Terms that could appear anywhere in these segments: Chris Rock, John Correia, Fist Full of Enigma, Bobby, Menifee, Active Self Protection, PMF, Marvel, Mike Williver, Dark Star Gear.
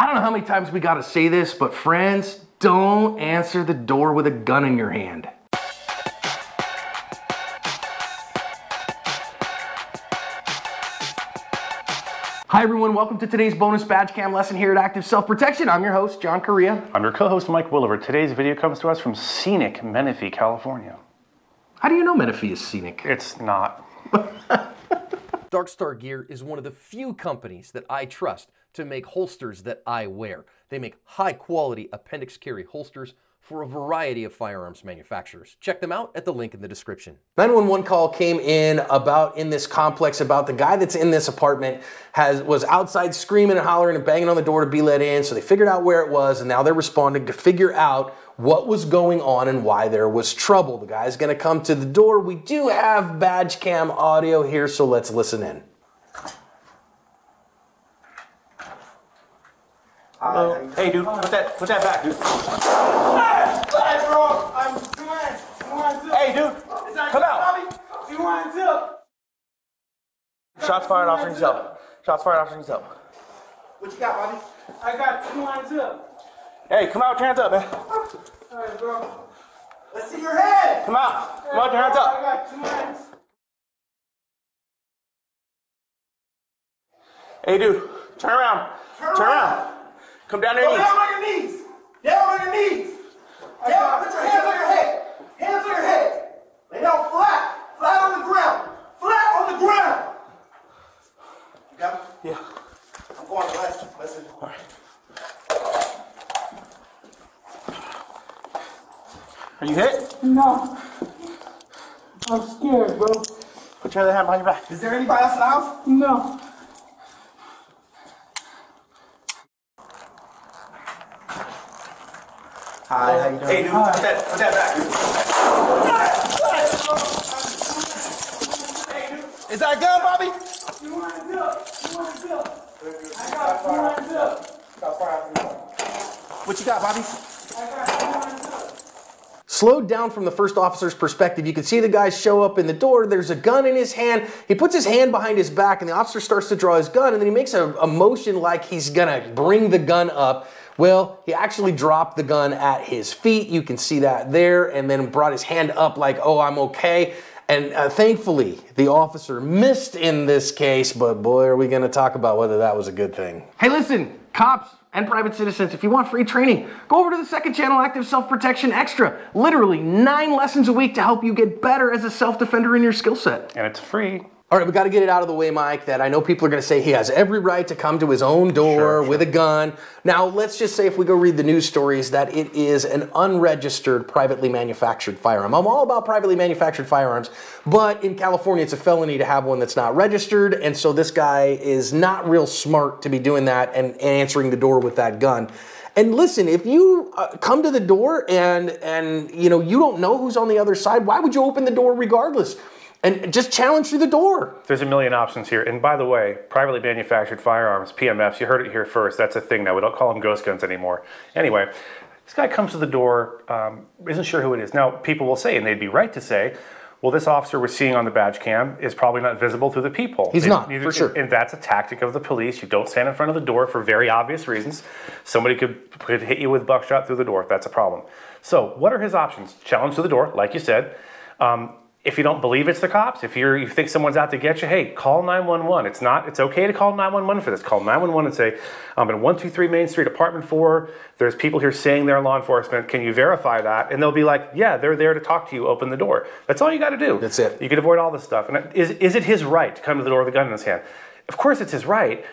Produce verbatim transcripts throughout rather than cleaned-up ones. I don't know how many times we gotta say this, but friends, don't answer the door with a gun in your hand. Hi everyone, welcome to today's bonus badge cam lesson here at Active Self Protection. I'm your host, John Correia. I'm your co-host, Mike Williver. Today's video comes to us from scenic Menifee, California. How do you know Menifee is scenic? It's not. Dark Star Gear is one of the few companies that I trust to make holsters that I wear. They make high-quality appendix carry holsters for a variety of firearms manufacturers. Check them out at the link in the description. nine one one call came in about in this complex about the guy that's in this apartment has was outside screaming and hollering and banging on the door to be let in. So they figured out where it was and now they're responding to figure out what was going on and why there was trouble. The guy's gonna come to the door. We do have badge cam audio here, so let's listen in. Hello. Hey dude, put that, put that back, dude. Hey dude, come out. Shots fired, officers up. Shots fired, officers up. What you got, Bobby? I got two lines up. Hey, come out, hands up, man. All right, bro. Let's see your head. Come out. Come out, your hands up. I got two lines. Hey dude, turn around. Turn around. Come down on your knees. Down on your knees. Down on your knees. Down. Put your hands on your head. Hands on your head. Lay down flat. Flat on the ground. Flat on the ground. You got me? Yeah. I'm going to listen. Listen. All right. Are you hit? No. I'm scared, bro. Put your other hand behind your back. Is there anybody else in the house? No. Hi, how you doing? Hey dude, put that, put that back, dude. Is that a gun, Bobby? You want to do it, you want to do it. I got two lines up. What you got, Bobby? I got two lines up. Slowed down from the first officer's perspective, you can see the guy show up in the door, there's a gun in his hand, he puts his hand behind his back and the officer starts to draw his gun and then he makes a, a motion like he's gonna bring the gun up. Well, he actually dropped the gun at his feet. You can see that there, and then brought his hand up like, oh, I'm okay. And uh, thankfully, the officer missed in this case, but boy, are we gonna talk about whether that was a good thing. Hey, listen, cops and private citizens, if you want free training, go over to the second channel, Active Self Protection Extra. Literally nine lessons a week to help you get better as a self-defender in your skill set. And it's free. All right, we got to get it out of the way, Mike, that I know people are going to say he has every right to come to his own door sure, with sure. a gun. Now, let's just say if we go read the news stories that it is an unregistered, privately manufactured firearm. I'm all about privately manufactured firearms, but in California, it's a felony to have one that's not registered, and so this guy is not real smart to be doing that and, and answering the door with that gun. And listen, if you uh, come to the door and, and you know, you don't know who's on the other side, why would you open the door regardless? And just challenge through the door. There's a million options here. And by the way, privately manufactured firearms, P M Fs, you heard it here first. That's a thing now. We don't call them ghost guns anymore. Anyway, this guy comes to the door, um, isn't sure who it is. Now, people will say, and they'd be right to say, well, this officer we're seeing on the badge cam is probably not visible through the peephole. He's not, for sure. And that's a tactic of the police. You don't stand in front of the door for very obvious reasons. Somebody could, could hit you with buckshot through the door. That's a problem. So what are his options? Challenge to the door, like you said. Um, If you don't believe it's the cops, if you're, you think someone's out to get you, hey, call nine one one. It's not, it's okay to call nine one one for this. Call nine one one and say, I'm in one two three Main Street, apartment four. There's people here saying they're law enforcement. Can you verify that? And they'll be like, yeah, they're there to talk to you. Open the door. That's all you got to do. That's it. You can avoid all this stuff. And is, is it his right to come to the door with a gun in his hand? Of course it's his right.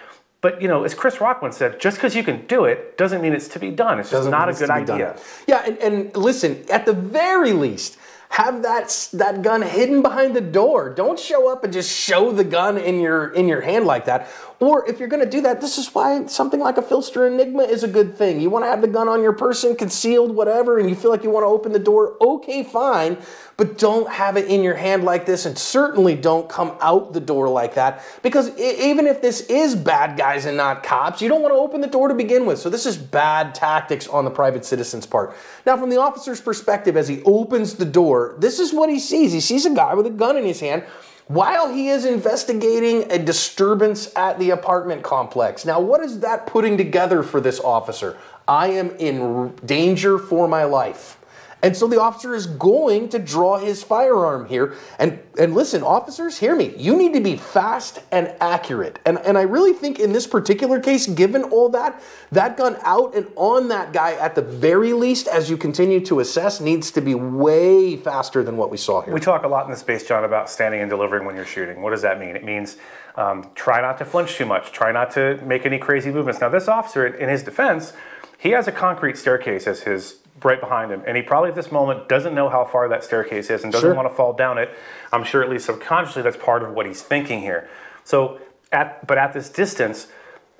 But, you know, as Chris Rock once said, just because you can do it doesn't mean it's to be done. It's just not a good idea. Yeah, and, and listen, at the very least, have that, that gun hidden behind the door. Don't show up and just show the gun in your, in your hand like that. Or if you're gonna do that, this is why something like a Fist Full of Enigma is a good thing. You wanna have the gun on your person, concealed, whatever, and you feel like you wanna open the door, okay, fine, but don't have it in your hand like this, and certainly don't come out the door like that, because even if this is bad guys and not cops, you don't wanna open the door to begin with. So this is bad tactics on the private citizen's part. Now, from the officer's perspective, as he opens the door, this is what he sees. He sees a guy with a gun in his hand while he is investigating a disturbance at the apartment complex. Now, what is that putting together for this officer? I am in danger for my life. And so the officer is going to draw his firearm here. And, and listen, officers, hear me. You need to be fast and accurate. And, and I really think in this particular case, given all that, that gun out and on that guy at the very least, as you continue to assess, needs to be way faster than what we saw here. We talk a lot in this space, John, about standing and delivering when you're shooting. What does that mean? It means um, try not to flinch too much. Try not to make any crazy movements. Now, this officer, in his defense, he has a concrete staircase as his right behind him, and he probably at this moment doesn't know how far that staircase is and doesn't sure. want to fall down it. I'm sure at least subconsciously that's part of what he's thinking here. So, at but at this distance,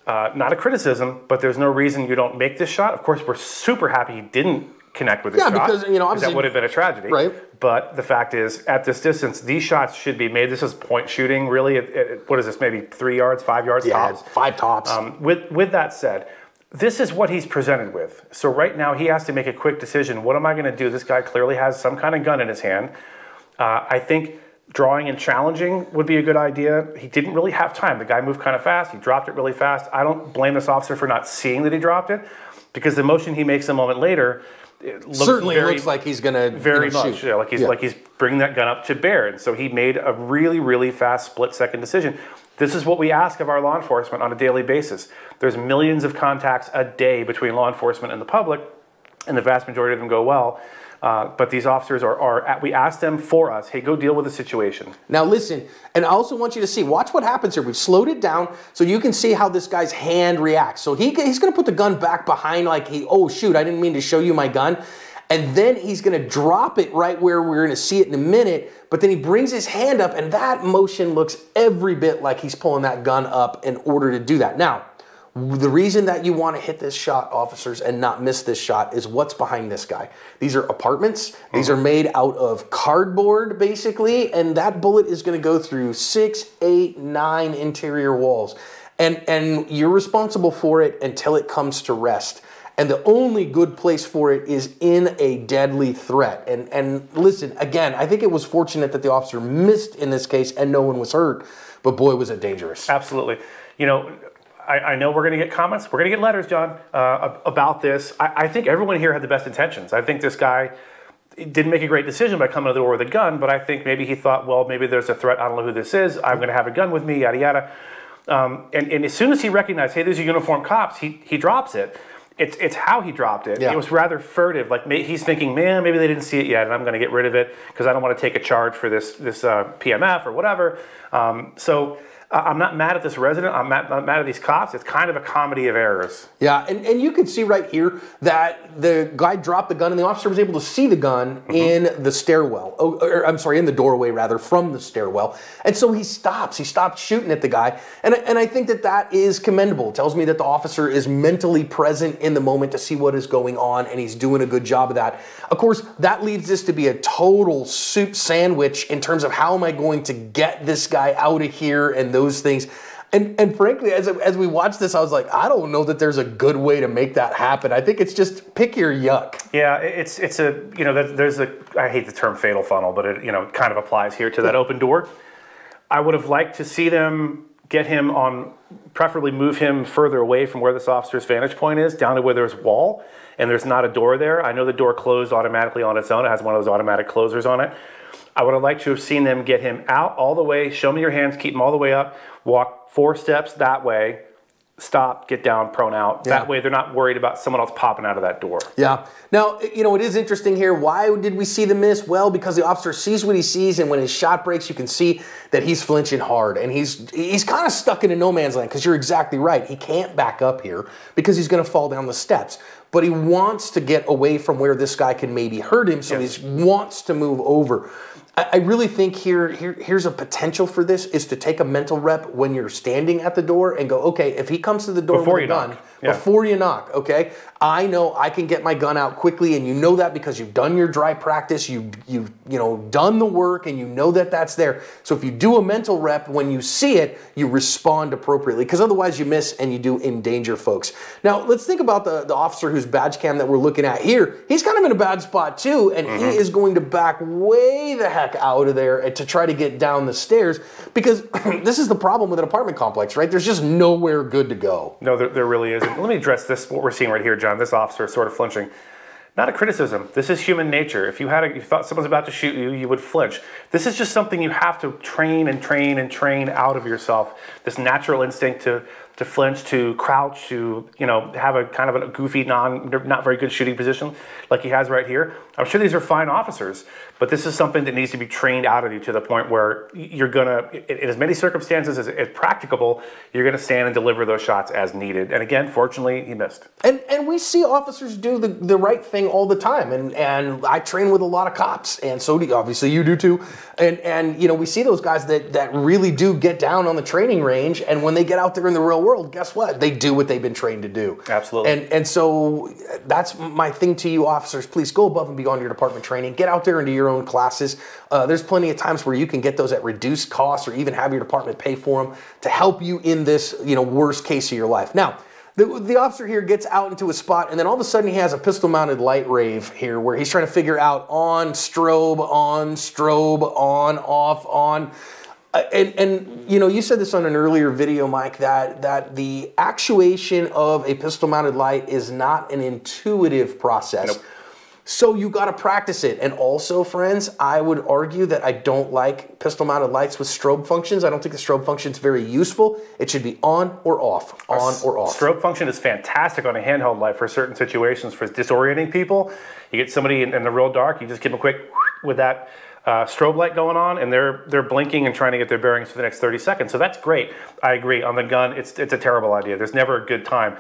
uh, not a criticism, but there's no reason you don't make this shot. Of course, we're super happy he didn't connect with his yeah, shot. Yeah, because, you know, obviously that would have been a tragedy. Right. But the fact is, at this distance, these shots should be made. This is point shooting, really. At, at, what is this? Maybe three yards, five yards yeah, tops. Five tops. Um, with with that said, this is what he's presented with. So right now he has to make a quick decision. What am I going to do? This guy clearly has some kind of gun in his hand. Uh, I think drawing and challenging would be a good idea. He didn't really have time. The guy moved kind of fast. He dropped it really fast. I don't blame this officer for not seeing that he dropped it, because the motion he makes a moment later, it looks certainly very, looks like he's going to very much yeah, like he's yeah. like he's bringing that gun up to bear. And so he made a really, really fast split-second decision. This is what we ask of our law enforcement on a daily basis. There's millions of contacts a day between law enforcement and the public, and the vast majority of them go well. Uh, but these officers are, are at, we ask them for us, hey, go deal with the situation. Now listen, and I also want you to see, watch what happens here. We've slowed it down so you can see how this guy's hand reacts. So he, he's going to put the gun back behind like, he, oh shoot, I didn't mean to show you my gun. And then he's going to drop it right where we're going to see it in a minute. But then he brings his hand up, and that motion looks every bit like he's pulling that gun up in order to do that. Now, the reason that you want to hit this shot, officers, and not miss this shot is what's behind this guy. These are apartments. Mm-hmm. These are made out of cardboard, basically. And that bullet is going to go through six, eight, nine interior walls. And, and you're responsible for it until it comes to rest. And the only good place for it is in a deadly threat. And, and listen, again, I think it was fortunate that the officer missed in this case and no one was hurt, but boy, was it dangerous. Absolutely. You know, I, I know we're going to get comments. We're going to get letters, John, uh, about this. I, I think everyone here had the best intentions. I think this guy didn't make a great decision by coming to the door with a gun, but I think maybe he thought, well, maybe there's a threat. I don't know who this is. I'm going to have a gun with me, yada, yada. Um, and, and as soon as he recognized, hey, there's a uniformed cops, he, he drops it. It's, it's how he dropped it. Yeah. It was rather furtive. Like he's thinking, man, maybe they didn't see it yet, and I'm going to get rid of it because I don't want to take a charge for this this uh, P M F or whatever. Um, so uh, I'm not mad at this resident. I'm not mad at these cops. It's kind of a comedy of errors. Yeah, and, and you can see right here that the guy dropped the gun, and the officer was able to see the gun mm-hmm. in the stairwell. Oh, or, I'm sorry, in the doorway rather from the stairwell. And so he stops. He stopped shooting at the guy, and and I think that that is commendable. It tells me that the officer is mentally present in the moment to see what is going on, and he's doing a good job of that. Of course, that leaves this to be a total soup sandwich in terms of how am I going to get this guy out of here and those things. And, and frankly, as, as we watched this, I was like, I don't know that there's a good way to make that happen. I think it's just pick your yuck. Yeah, it's it's a, you know, there's a, I hate the term fatal funnel, but it, you know, kind of applies here to that open door. I would have liked to see them get him on, preferably move him further away from where this officer's vantage point is, down to where there's a wall, and there's not a door there. I know the door closed automatically on its own. It has one of those automatic closers on it. I would have liked to have seen them get him out all the way, show me your hands, keep him all the way up, walk four steps that way, stop, get down, prone out. Yeah. That way they're not worried about someone else popping out of that door. Yeah. Now, you know, it is interesting here. Why did we see the miss? Well, because the officer sees what he sees, and when his shot breaks, you can see that he's flinching hard, and he's he's kind of stuck in a no man's land, because you're exactly right. He can't back up here because he's going to fall down the steps. But he wants to get away from where this guy can maybe hurt him, so yes. he wants to move over. I really think here, here, here's a potential for this, is to take a mental rep when you're standing at the door and go, okay, if he comes to the door before with a gun, knock. yeah. before you knock, okay? I know I can get my gun out quickly, and you know that because you've done your dry practice, you, you've you know, done the work, and you know that that's there. So if you do a mental rep, when you see it, you respond appropriately, because otherwise you miss and you do endanger folks. Now, let's think about the, the officer whose badge cam that we're looking at here. He's kind of in a bad spot too, and mm-hmm. he is going to back way the heck out of there to try to get down the stairs, because this is the problem with an apartment complex, right? There's just nowhere good to go. No, there, there really isn't. Let me address this, what we're seeing right here, John. This officer is sort of flinching. Not a criticism. This is human nature. If you had, a, if you thought someone's about to shoot you, you would flinch. This is just something you have to train and train and train out of yourself. This natural instinct to to flinch, to crouch, to you know have a kind of a goofy, non not very good shooting position like he has right here. I'm sure these are fine officers, but this is something that needs to be trained out of you to the point where you're gonna, in as many circumstances as, as practicable, you're gonna stand and deliver those shots as needed. And again, fortunately, he missed. And and we see officers do the the right thing all the time, and and I train with a lot of cops, and so do, obviously you do too, and and you know we see those guys that that really do get down on the training range, and when they get out there in the real world, guess what, they do what they've been trained to do. Absolutely. And and so that's my thing to you officers, please go above and beyond your department training, get out there into your own classes. Uh, there's plenty of times where you can get those at reduced costs, or even have your department pay for them to help you in this you know worst case of your life. Now, The, the officer here gets out into a spot, and then all of a sudden he has a pistol-mounted light rave here where he's trying to figure out on, strobe, on, strobe, on, off, on. Uh, and, and, you know, you said this on an earlier video, Mike, that, that the actuation of a pistol-mounted light is not an intuitive process. Nope. So you got to practice it. And also, friends, I would argue that I don't like pistol-mounted lights with strobe functions. I don't think the strobe function is very useful. It should be on or off, on or off. Strobe function is fantastic on a handheld light for certain situations, for disorienting people. You get somebody in, in the real dark, you just give them a quick with that uh, strobe light going on, and they're they're blinking and trying to get their bearings for the next thirty seconds. So that's great. I agree. On the gun, it's it's a terrible idea. There's never a good time.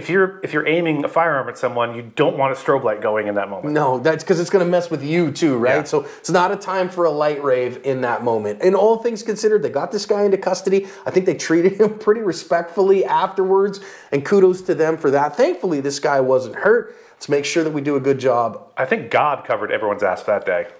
If you're if you're aiming a firearm at someone, you don't want a strobe light going in that moment. No, that's because it's going to mess with you too, right? Yeah. So it's not a time for a light rave in that moment. And all things considered, they got this guy into custody. I think they treated him pretty respectfully afterwards, and kudos to them for that. Thankfully, this guy wasn't hurt. Let's make sure that we do a good job. I think God covered everyone's ass that day.